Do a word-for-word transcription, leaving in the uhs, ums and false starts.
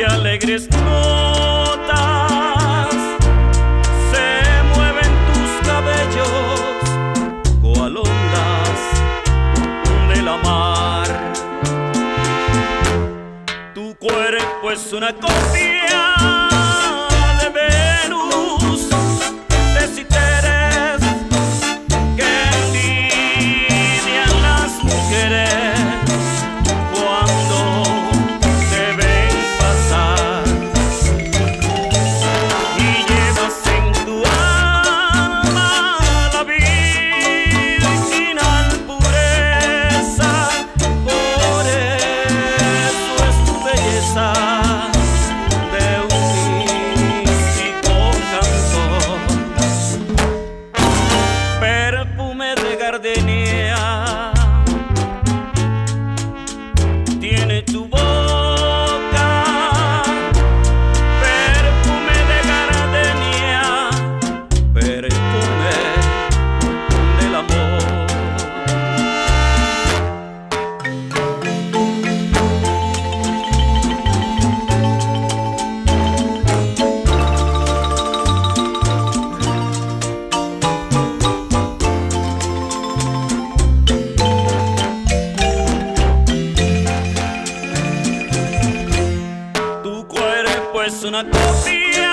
y alegres notas se mueven tus cabellos cual ondas de la mar. Tu cuerpo es una copia de Venus, de citeres que envidian las mujeres cuando te ven pasar, y llevas en tu alma la virginal pureza, por eso es tu belleza. Tiene tu boca perfume de gardenia, perfume del amor. Es una copia